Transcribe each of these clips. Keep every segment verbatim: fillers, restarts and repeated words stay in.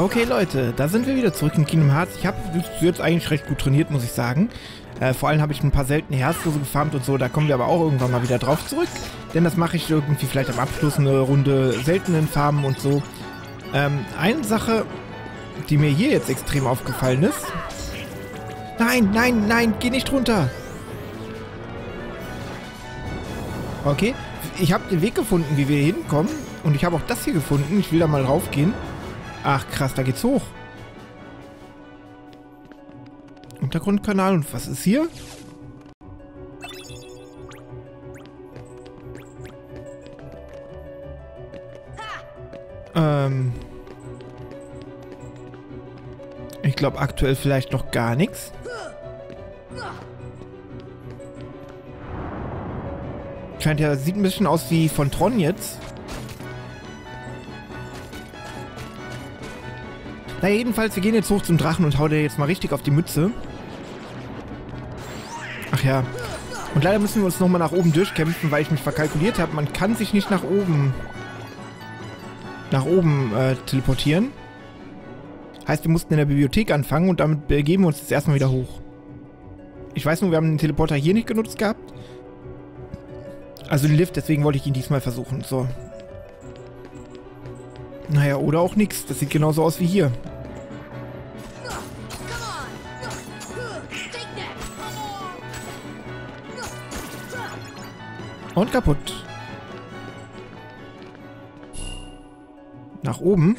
Okay, Leute, da sind wir wieder zurück in Kingdom Hearts. Ich habe jetzt eigentlich recht gut trainiert, muss ich sagen. Äh, vor allem habe ich ein paar seltene Herzlose gefarmt und so. Da kommen wir aber auch irgendwann mal wieder drauf zurück. Denn das mache ich irgendwie vielleicht am Abschluss, eine Runde seltenen Farmen und so. Ähm, eine Sache, die mir hier jetzt extrem aufgefallen ist. Nein, nein, nein, geh nicht runter. Okay, ich habe den Weg gefunden, wie wir hier hinkommen. Und ich habe auch das hier gefunden. Ich will da mal raufgehen. Ach krass, da geht's hoch. Untergrundkanal. Und was ist hier? Ähm. Ich glaube aktuell vielleicht noch gar nichts. Scheint ja, sieht ein bisschen aus wie von Tron jetzt. Na jedenfalls, wir gehen jetzt hoch zum Drachen und hauen dir jetzt mal richtig auf die Mütze. Ach ja. Und leider müssen wir uns nochmal nach oben durchkämpfen, weil ich mich verkalkuliert habe. Man kann sich nicht nach oben... nach oben äh, teleportieren. Heißt, wir mussten in der Bibliothek anfangen und damit begeben wir uns jetzt erstmal wieder hoch. Ich weiß nur, wir haben den Teleporter hier nicht genutzt gehabt. Also den Lift, deswegen wollte ich ihn diesmal versuchen. So. Naja, oder auch nichts. Das sieht genauso aus wie hier. Und kaputt. Nach oben.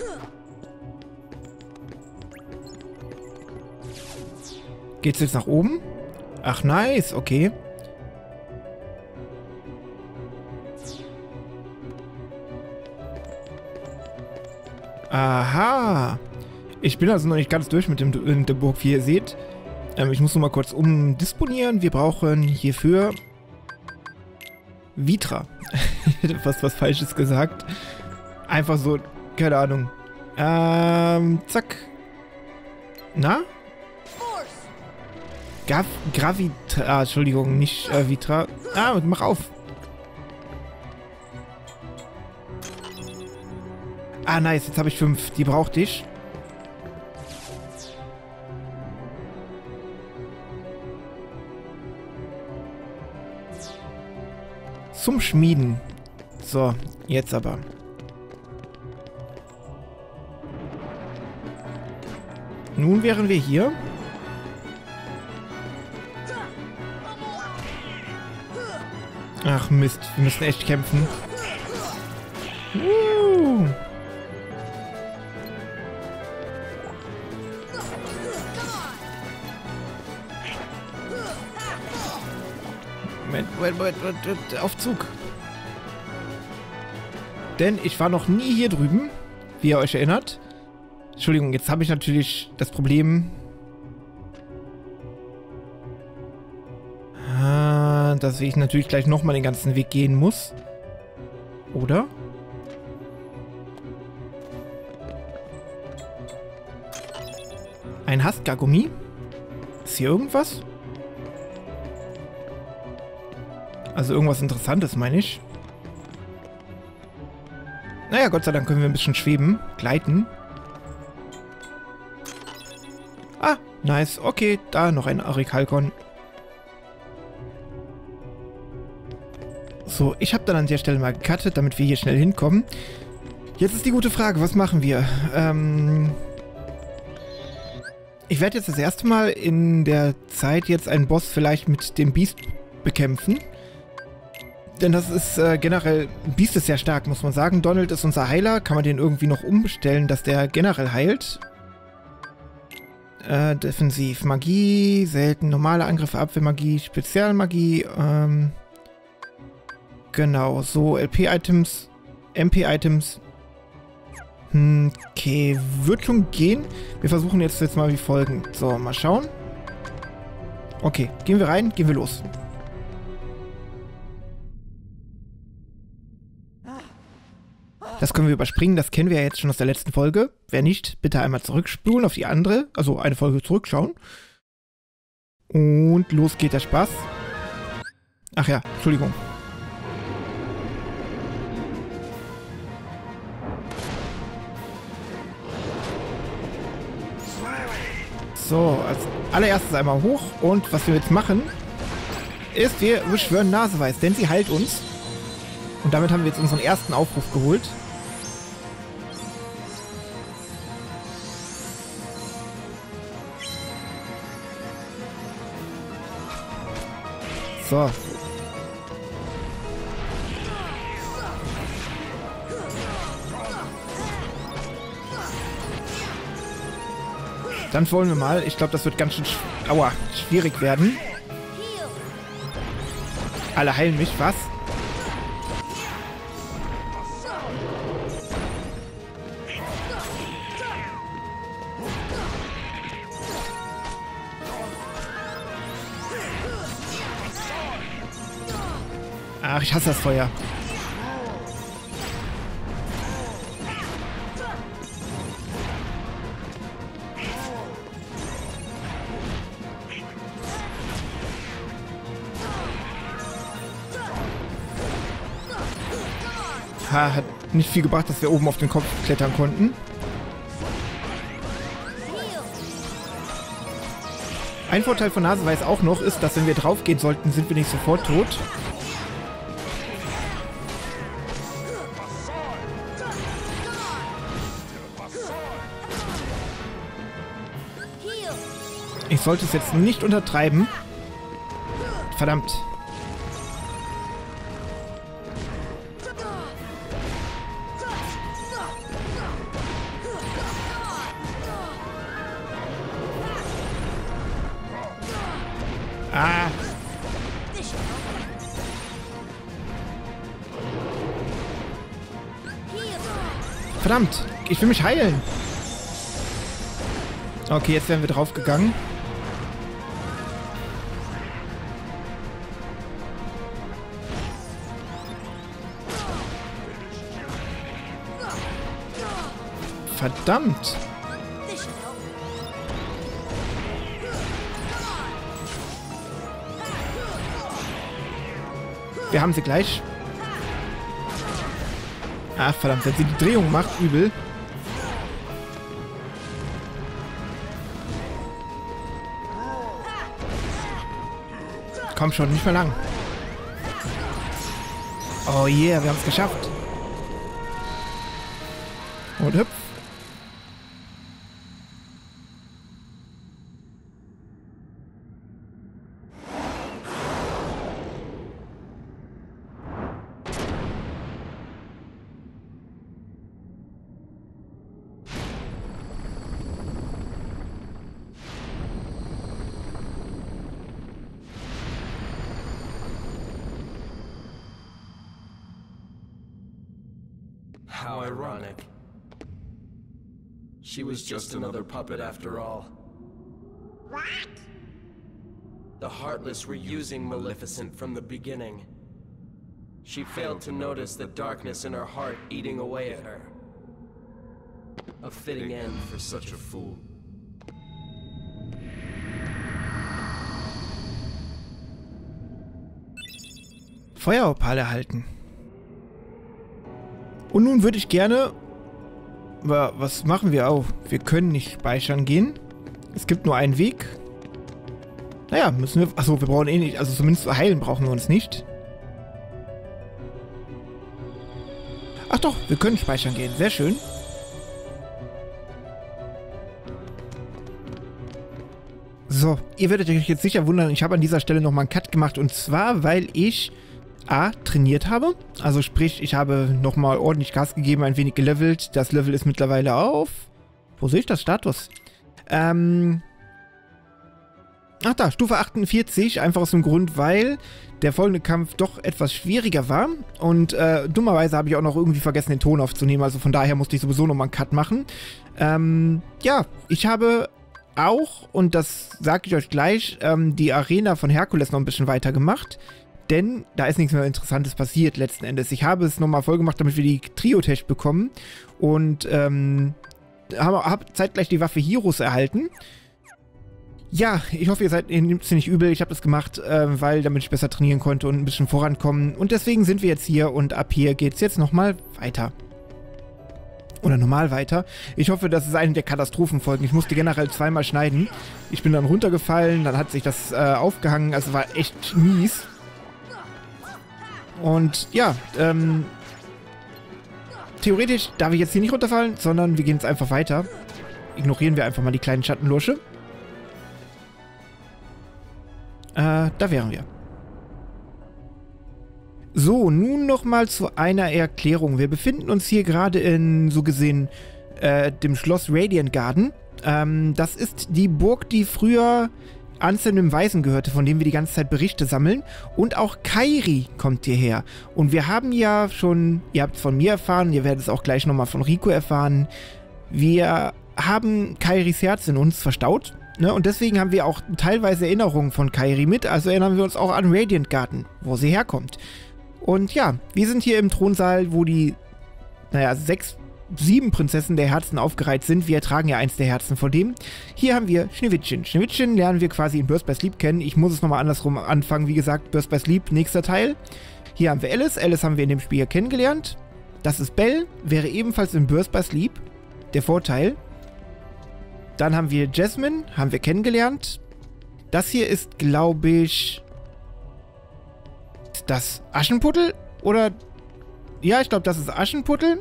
Geht's jetzt nach oben? Ach, nice. Okay. Aha. Ich bin also noch nicht ganz durch mit dem, mit der Burg, wie ihr seht. Ähm, ich muss noch mal kurz umdisponieren. Wir brauchen hierfür Vitra. Ich hätte fast was Falsches gesagt. Einfach so, keine Ahnung. Ähm, zack. Na? Grav Gravitra. Ah, Entschuldigung, nicht äh, Vitra. Ah, mach auf. Ah, nice. Jetzt habe ich fünf. Die brauchte ich. Zum Schmieden. So, jetzt aber. Nun wären wir hier. Ach Mist, wir müssen echt kämpfen. Uh. Moment, Moment, Moment, auf Zug. Denn ich war noch nie hier drüben, wie ihr euch erinnert. Entschuldigung, jetzt habe ich natürlich das Problem, dass ich natürlich gleich nochmal den ganzen Weg gehen muss. Oder? Ein Haskagummi? Ist hier irgendwas? Also irgendwas Interessantes, meine ich. Naja, Gott sei Dank können wir ein bisschen schweben, gleiten. Ah, nice. Okay, da noch ein Arikalkon. So, ich habe dann an der Stelle mal gecuttet, damit wir hier schnell hinkommen. Jetzt ist die gute Frage, was machen wir? Ähm... Ich werde jetzt das erste Mal in der Zeit jetzt einen Boss vielleicht mit dem Beast bekämpfen. Denn das ist äh, generell, Beast ist sehr stark, muss man sagen. Donald ist unser Heiler. Kann man den irgendwie noch umstellen, dass der generell heilt? Äh, defensiv, Magie, selten, normale Angriffe, Abwehrmagie, Spezialmagie, ähm... genau, so L P-Items, M P-Items. Hm, okay, wird schon gehen. Wir versuchen jetzt, jetzt mal wie folgend. So, mal schauen. Okay, gehen wir rein, gehen wir los. Das können wir überspringen, das kennen wir ja jetzt schon aus der letzten Folge. Wer nicht, bitte einmal zurückspulen auf die andere, also eine Folge zurückschauen. Und los geht der Spaß. Ach ja, Entschuldigung. So, als allererstes einmal hoch. Und was wir jetzt machen, ist, wir beschwören Naseweiß, denn sie heilt uns. Und damit haben wir jetzt unseren ersten Aufruf geholt. So. Dann wollen wir mal. Ich glaube, das wird ganz schön sch Aua, schwierig werden. Alle heilen mich, was? Ach, ich hasse das Feuer. Ha, hat nicht viel gebracht, dass wir oben auf den Kopf klettern konnten. Ein Vorteil von Naseweiß auch noch ist, dass wenn wir drauf gehen sollten, sind wir nicht sofort tot. Ich sollte es jetzt nicht untertreiben. Verdammt. Ah. Verdammt. Ich will mich heilen. Okay, jetzt werden wir draufgegangen. Verdammt! Wir haben sie gleich. Ach, verdammt, wenn sie die Drehung macht, übel. Komm schon, nicht mehr lang. Oh yeah, wir haben es geschafft. Und hüpf. How ironic. She was just another puppet after all. What? The Heartless were using Maleficent from the beginning. She failed to notice the darkness in her heart eating away at her. A fitting end for such a fool. Feueropal erhalten. Und nun würde ich gerne... Was machen wir auch? Wir können nicht speichern gehen. Es gibt nur einen Weg. Naja, müssen wir... Achso, wir brauchen eh nicht... Also zumindest heilen brauchen wir uns nicht. Ach doch, wir können speichern gehen. Sehr schön. So, ihr werdet euch jetzt sicher wundern, ich habe an dieser Stelle nochmal einen Cut gemacht. Und zwar, weil ich... A, trainiert habe, also sprich, ich habe nochmal ordentlich Gas gegeben, ein wenig gelevelt. Das Level ist mittlerweile auf... Wo sehe ich das Status? Ähm... Ach da, Stufe achtundvierzig, einfach aus dem Grund, weil der folgende Kampf doch etwas schwieriger war. Und äh, dummerweise habe ich auch noch irgendwie vergessen, den Ton aufzunehmen, also von daher musste ich sowieso nochmal einen Cut machen. Ähm, ja, ich habe... auch, und das sage ich euch gleich, ähm, die Arena von Herkules noch ein bisschen weiter gemacht. Denn da ist nichts mehr Interessantes passiert letzten Endes. Ich habe es nochmal voll gemacht, damit wir die Trio-Tech bekommen. Und ähm, habe hab zeitgleich die Waffe Heroes erhalten. Ja, ich hoffe, ihr seid ihr nehmt es nicht übel. Ich habe das gemacht, äh, weil damit ich besser trainieren konnte und ein bisschen vorankommen. Und deswegen sind wir jetzt hier und ab hier geht es jetzt nochmal weiter. Oder normal weiter. Ich hoffe, das ist eine der Katastrophenfolgen. Ich musste generell zweimal schneiden. Ich bin dann runtergefallen, dann hat sich das äh, aufgehangen. Also war echt mies. Und ja, ähm... theoretisch darf ich jetzt hier nicht runterfallen, sondern wir gehen jetzt einfach weiter. Ignorieren wir einfach mal die kleinen Schattenlursche. Äh, da wären wir. So, nun nochmal zu einer Erklärung. Wir befinden uns hier gerade in, so gesehen, äh, dem Schloss Radiant Garden. Ähm, das ist die Burg, die früher Ansem dem Weisen gehörte, von dem wir die ganze Zeit Berichte sammeln. Und auch Kairi kommt hierher. Und wir haben ja schon, ihr habt es von mir erfahren, ihr werdet es auch gleich nochmal von Riku erfahren, wir haben Kairis Herz in uns verstaut. Ne? Und deswegen haben wir auch teilweise Erinnerungen von Kairi mit. Also erinnern wir uns auch an Radiant Garden, wo sie herkommt. Und ja, wir sind hier im Thronsaal, wo die, naja, sechs... sieben Prinzessin der Herzen aufgereiht sind. Wir tragen ja eins der Herzen von dem. Hier haben wir Schneewittchen. Schneewittchen lernen wir quasi in Birth by Sleep kennen. Ich muss es nochmal andersrum anfangen. Wie gesagt, Birth by Sleep, nächster Teil. Hier haben wir Alice. Alice haben wir in dem Spiel kennengelernt. Das ist Belle. Wäre ebenfalls in Birth by Sleep. Der Vorteil. Dann haben wir Jasmine. Haben wir kennengelernt. Das hier ist, glaube ich... Ist das Aschenputtel? Oder... Ja, ich glaube, das ist Aschenputtel.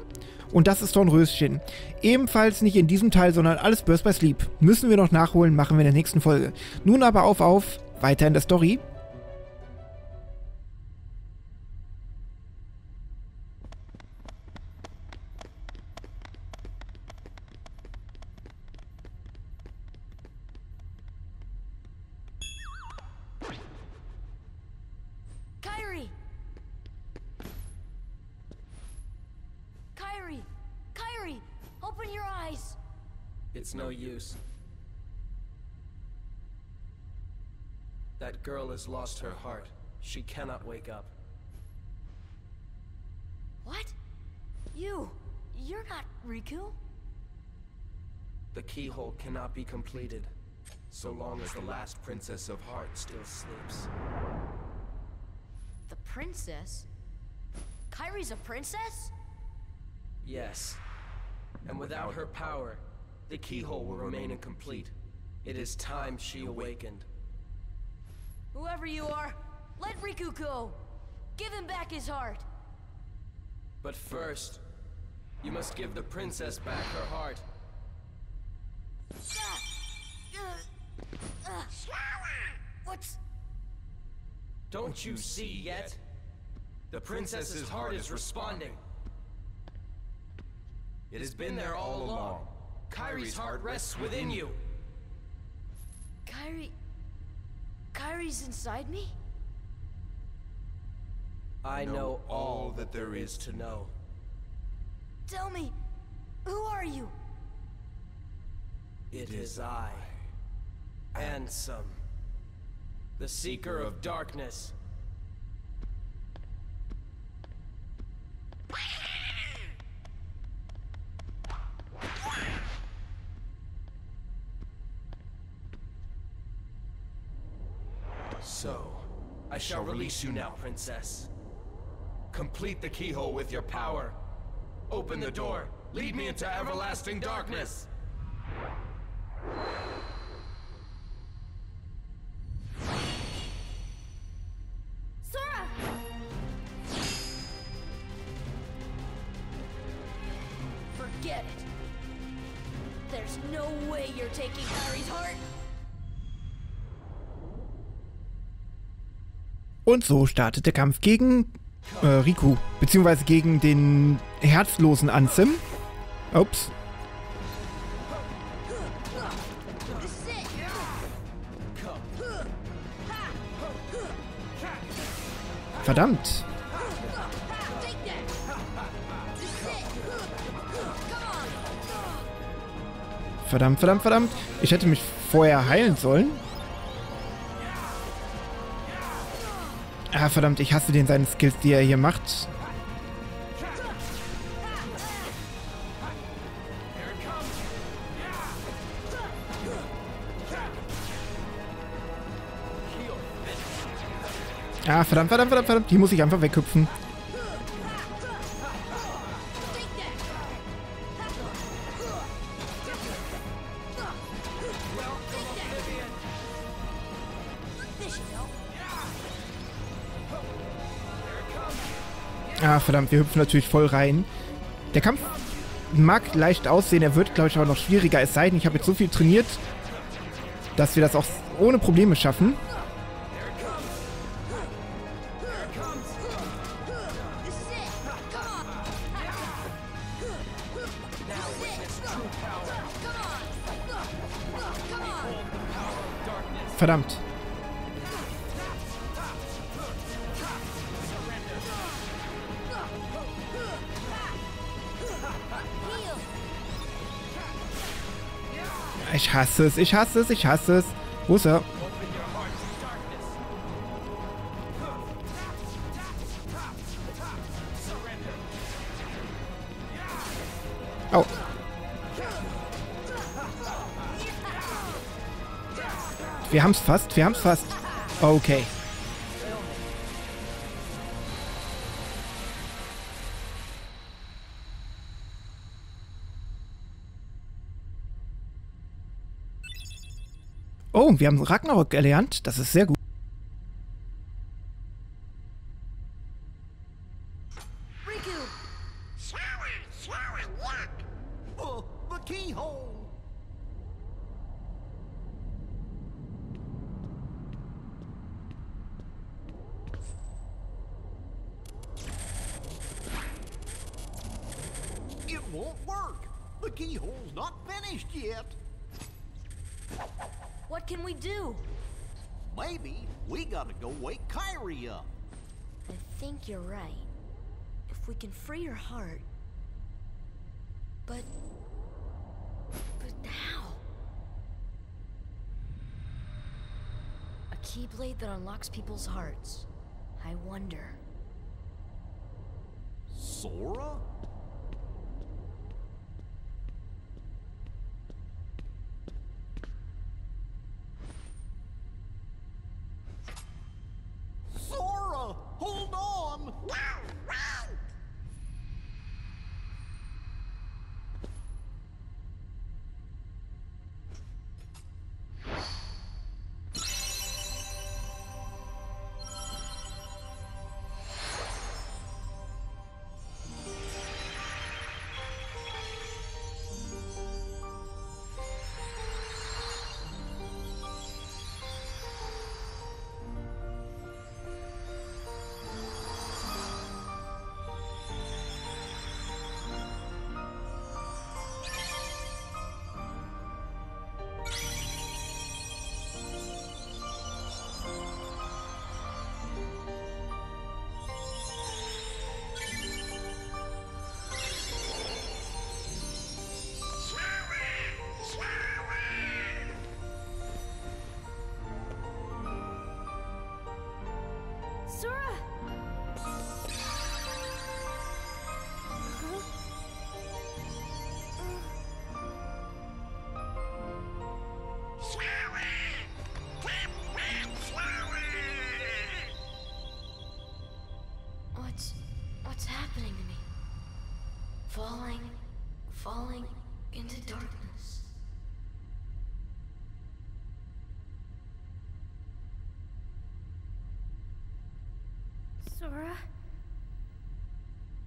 Und das ist Dornröschen. Ebenfalls nicht in diesem Teil, sondern alles Birth by Sleep. Müssen wir noch nachholen, machen wir in der nächsten Folge. Nun aber auf, auf, weiter in der Story. It's no use. That girl has lost her heart. She cannot wake up. What? You? You're not Riku? The keyhole cannot be completed, so long as the last princess of heart still sleeps. The princess? Kairi's a princess? Yes. And without her power, the keyhole will remain incomplete. It is time she awakened. Whoever you are, let Riku go. Give him back his heart. But first, you must give the princess back her heart. What's... Don't you see yet? The princess's heart is responding. It has been there all along. Kairi's heart rests within you. Kairi... Kairi's inside me? I know all that there is to know. Tell me, who are you? It is I, Ansem, the Seeker of Darkness. So, I shall release you now, princess. Complete the keyhole with your power. Open the door. Lead me into everlasting darkness. Sora! Forget it. There's no way you're taking Kairi's heart. Und so startet der Kampf gegen äh, Riku, beziehungsweise gegen den herzlosen Ansem. Ups. Verdammt. Verdammt, verdammt, verdammt. Ich hätte mich vorher heilen sollen. Ah, verdammt, ich hasse den seinen Skills, die er hier macht. Ah, verdammt, verdammt, verdammt, verdammt. Hier muss ich einfach weghüpfen. Ah, verdammt, wir hüpfen natürlich voll rein. Der Kampf mag leicht aussehen, er wird, glaube ich, aber noch schwieriger, es sei denn, ich habe jetzt so viel trainiert, dass wir das auch ohne Probleme schaffen. Verdammt. Ich hasse es, ich hasse es, ich hasse es. Wo ist er? Oh. Wir haben's fast, wir haben's fast. Okay. Oh, wir haben Ragnarok erlernt. Das ist sehr gut. You're right. If we can free her heart. But... But how? A keyblade that unlocks people's hearts. I wonder. Sora? Sora?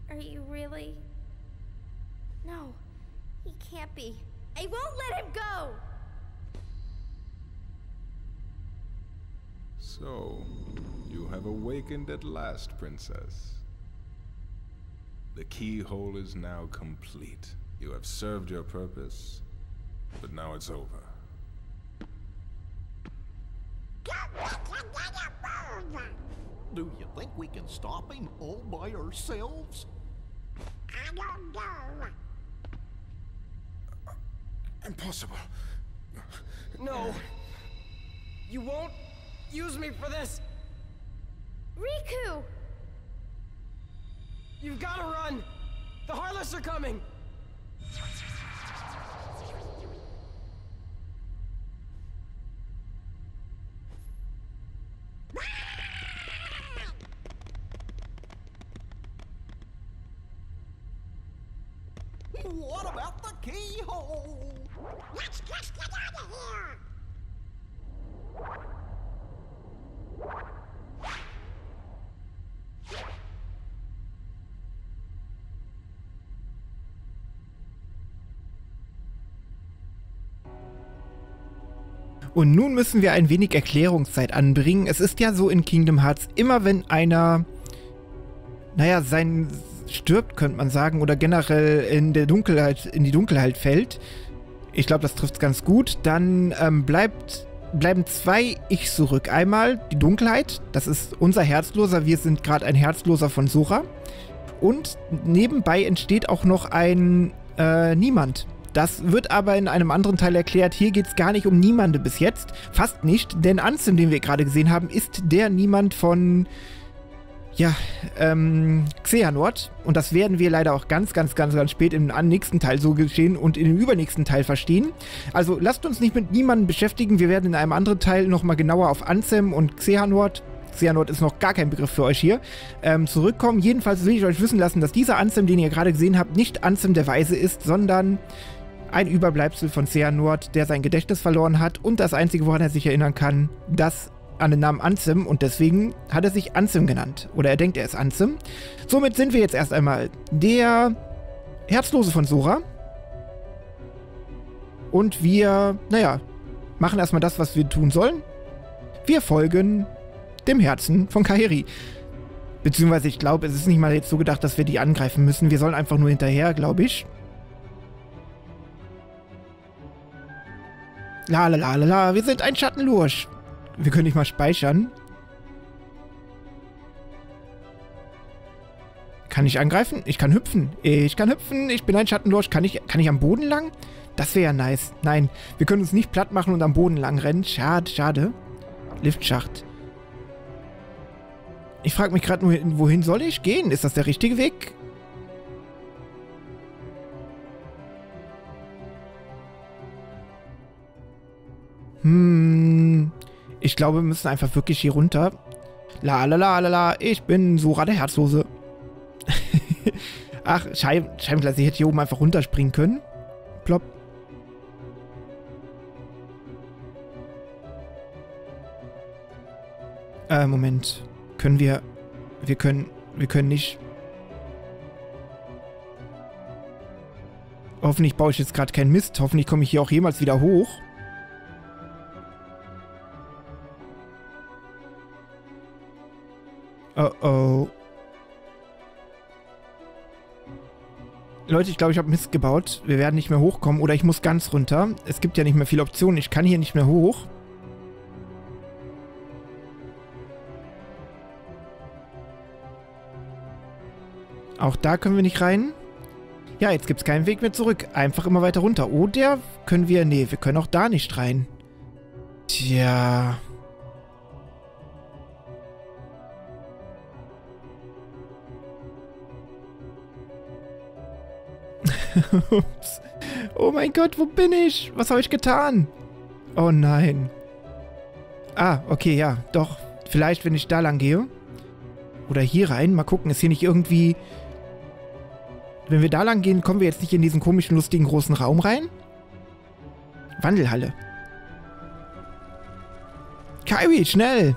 Are you really? No, he can't be. I won't let him go! So, you have awakened at last, Princess. The keyhole is now complete. You have served your purpose, but now it's over. Do you think we can stop him all by ourselves? I don't know. Impossible. No. You won't use me for this. Riku! You've got to run. The Heartless are coming. Let's just get out of here! Und nun müssen wir ein wenig Erklärungszeit anbringen. Es ist ja so in Kingdom Hearts, immer wenn einer, naja, sein stirbt, könnte man sagen, oder generell in der Dunkelheit, in die Dunkelheit fällt, ich glaube, das trifft es ganz gut, dann ähm, bleibt, bleiben zwei Ichs zurück. Einmal die Dunkelheit, das ist unser Herzloser, wir sind gerade ein Herzloser von Sora. Und nebenbei entsteht auch noch ein äh, Niemand. Das wird aber in einem anderen Teil erklärt. Hier geht es gar nicht um Niemande bis jetzt. Fast nicht, denn Ansem, den wir gerade gesehen haben, ist der Niemand von ja, ähm, Xehanort. Und das werden wir leider auch ganz, ganz, ganz, ganz spät im nächsten Teil so geschehen und in dem übernächsten Teil verstehen. Also lasst uns nicht mit Niemanden beschäftigen. Wir werden in einem anderen Teil nochmal genauer auf Ansem und Xehanort, Xehanort ist noch gar kein Begriff für euch hier, ähm, zurückkommen. Jedenfalls will ich euch wissen lassen, dass dieser Ansem, den ihr gerade gesehen habt, nicht Ansem der Weise ist, sondern ein Überbleibsel von Xehanort, der sein Gedächtnis verloren hat und das Einzige, woran er sich erinnern kann, das an den Namen Ansem, und deswegen hat er sich Ansem genannt. Oder er denkt, er ist Ansem. Somit sind wir jetzt erst einmal der Herzlose von Sora. Und wir, naja, machen erstmal das, was wir tun sollen. Wir folgen dem Herzen von Kairi. Beziehungsweise, ich glaube, es ist nicht mal jetzt so gedacht, dass wir die angreifen müssen. Wir sollen einfach nur hinterher, glaube ich. La la la la la, wir sind ein Schattenlurch. Wir können nicht mal speichern. Kann ich angreifen? Ich kann hüpfen. Ich kann hüpfen. Ich bin ein Schattenlurch. Kann ich, kann ich am Boden lang? Das wäre ja nice. Nein, wir können uns nicht platt machen und am Boden lang rennen. Schade, schade. Liftschacht. Ich frage mich gerade nur, wohin soll ich gehen? Ist das der richtige Weg? Hm. Ich glaube, wir müssen einfach wirklich hier runter. La la la la la. Ich bin Sora der Herzlose. Ach, Scheibenkleister, ich hätte hier oben einfach runterspringen können. Plopp. Äh, Moment. Können wir. Wir können. Wir können nicht. Hoffentlich baue ich jetzt gerade keinen Mist. Hoffentlich komme ich hier auch jemals wieder hoch. Oh oh. Leute, ich glaube, ich habe Mist gebaut. Wir werden nicht mehr hochkommen. Oder ich muss ganz runter. Es gibt ja nicht mehr viele Optionen. Ich kann hier nicht mehr hoch. Auch da können wir nicht rein. Ja, jetzt gibt es keinen Weg mehr zurück. Einfach immer weiter runter. Oder können wir... Nee, wir können auch da nicht rein. Tja... Ups. Oh mein Gott, wo bin ich? Was habe ich getan? Oh nein. Ah, okay, ja, doch. Vielleicht, wenn ich da lang gehe. Oder hier rein. Mal gucken, ist hier nicht irgendwie... Wenn wir da lang gehen, kommen wir jetzt nicht in diesen komischen, lustigen, großen Raum rein? Wandelhalle. Kairi, schnell!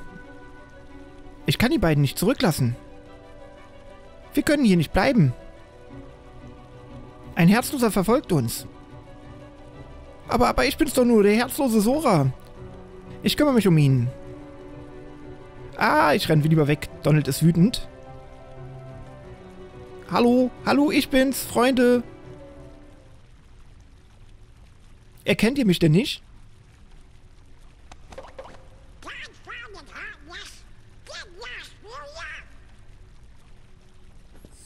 Ich kann die beiden nicht zurücklassen. Wir können hier nicht bleiben. Ein Herzloser verfolgt uns. Aber, aber ich bin's doch nur, der herzlose Sora. Ich kümmere mich um ihn. Ah, ich renne lieber weg. Donald ist wütend. Hallo, hallo, ich bin's, Freunde. Erkennt ihr mich denn nicht?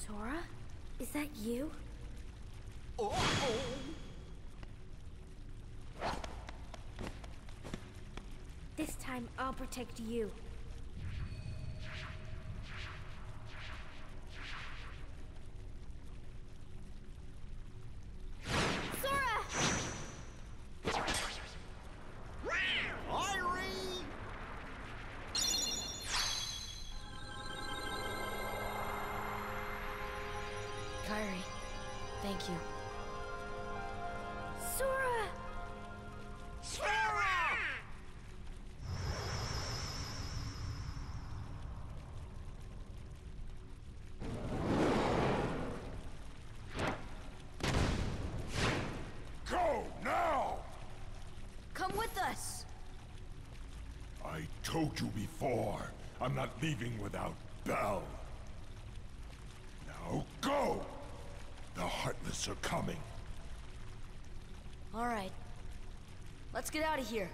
Sora, is that you? This time I'll protect you. Sora! Kairi! Kairi, thank you. Sora! Sora! Go now! Come with us! told you before, I'm not leaving without Belle. Now go! The Heartless are coming. All right. Let's get out of here.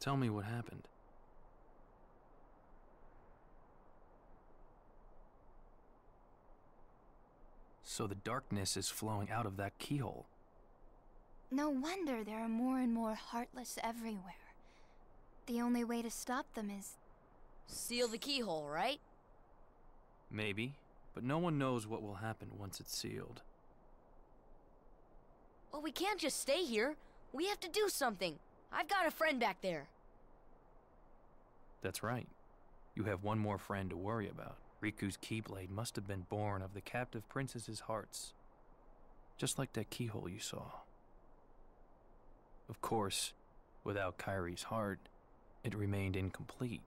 Tell me what happened. So the darkness is flowing out of that keyhole. No wonder there are more and more Heartless everywhere. The only way to stop them is... seal the keyhole, right? Maybe, but no one knows what will happen once it's sealed. Well, we can't just stay here. We have to do something. I've got a friend back there. That's right. You have one more friend to worry about. Riku's Keyblade must have been born of the captive princess's hearts. Just like that keyhole you saw. Of course, without Kairi's heart, it remained incomplete.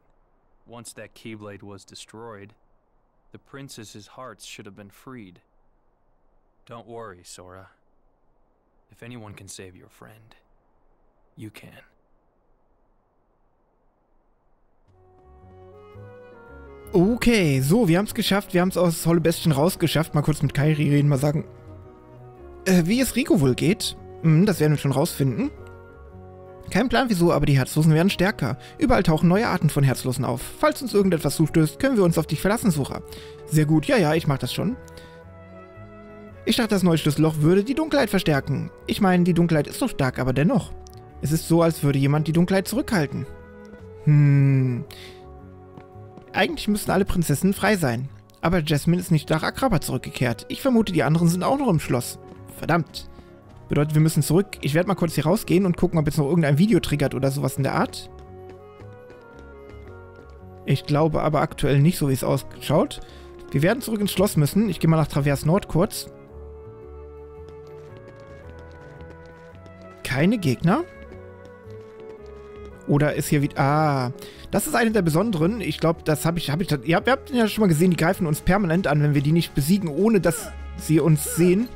Once that Keyblade was destroyed, the princess's hearts should have been freed. Don't worry, Sora. If anyone can save your friend, you can. Okay, so, wir haben es geschafft. Wir haben es aus Hollow Bastion rausgeschafft. Mal kurz mit Kairi reden, mal sagen, äh, wie es Riku wohl geht. Hm, das werden wir schon rausfinden. Kein Plan wieso, aber die Herzlosen werden stärker. Überall tauchen neue Arten von Herzlosen auf. Falls uns irgendetwas zustößt, können wir uns auf dich verlassen, Sucher. Sehr gut, ja, ja, ich mach das schon. Ich dachte, das neue Schlüsselloch würde die Dunkelheit verstärken. Ich meine, die Dunkelheit ist so stark, aber dennoch. Es ist so, als würde jemand die Dunkelheit zurückhalten. Hm... Eigentlich müssten alle Prinzessinnen frei sein. Aber Jasmine ist nicht nach Agrabah zurückgekehrt. Ich vermute, die anderen sind auch noch im Schloss. Verdammt. Bedeutet, wir müssen zurück. Ich werde mal kurz hier rausgehen und gucken, ob jetzt noch irgendein Video triggert oder sowas in der Art. Ich glaube aber aktuell nicht, so wie es ausschaut. Wir werden zurück ins Schloss müssen. Ich gehe mal nach Traverse Nord kurz. Keine Gegner? Oder ist hier wieder... Ah, das ist eine der besonderen. Ich glaube, das habe ich... Hab ich das, ihr, habt, ihr habt ja schon mal gesehen, die greifen uns permanent an, wenn wir die nicht besiegen, ohne dass sie uns sehen.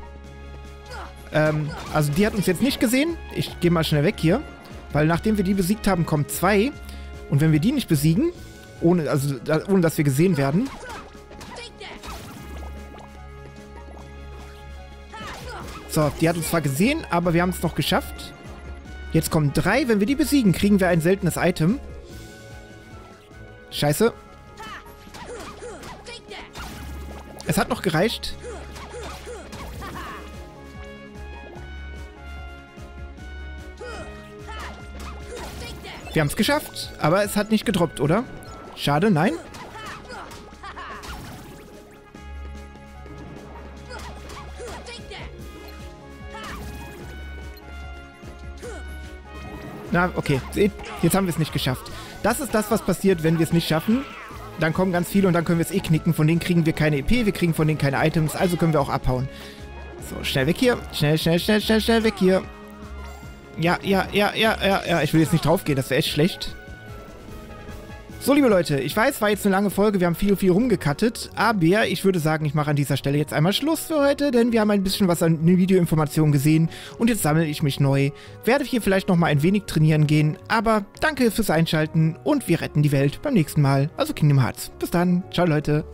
Ähm, also die hat uns jetzt nicht gesehen. Ich gehe mal schnell weg hier. Weil nachdem wir die besiegt haben, kommen zwei. Und wenn wir die nicht besiegen, ohne, also, ohne dass wir gesehen werden... So, die hat uns zwar gesehen, aber wir haben es noch geschafft. Jetzt kommen drei. Wenn wir die besiegen, kriegen wir ein seltenes Item. Scheiße. Es hat noch gereicht. Wir haben es geschafft. Aber es hat nicht gedroppt, oder? Schade, nein. Na, okay. Seht, jetzt haben wir es nicht geschafft. Das ist das, was passiert, wenn wir es nicht schaffen. Dann kommen ganz viele und dann können wir es eh knicken. Von denen kriegen wir keine E P, wir kriegen von denen keine Items, also können wir auch abhauen. So, schnell weg hier. Schnell, schnell, schnell, schnell, schnell weg hier. Ja, ja, ja, ja, ja, ja. Ich will jetzt nicht draufgehen, das wäre echt schlecht. So, liebe Leute, ich weiß, war jetzt eine lange Folge, wir haben viel, viel rumgekattet, aber ich würde sagen, ich mache an dieser Stelle jetzt einmal Schluss für heute, denn wir haben ein bisschen was an Videoinformationen gesehen und jetzt sammle ich mich neu, werde hier vielleicht nochmal ein wenig trainieren gehen, aber danke fürs Einschalten und wir retten die Welt beim nächsten Mal, also Kingdom Hearts. Bis dann, ciao Leute.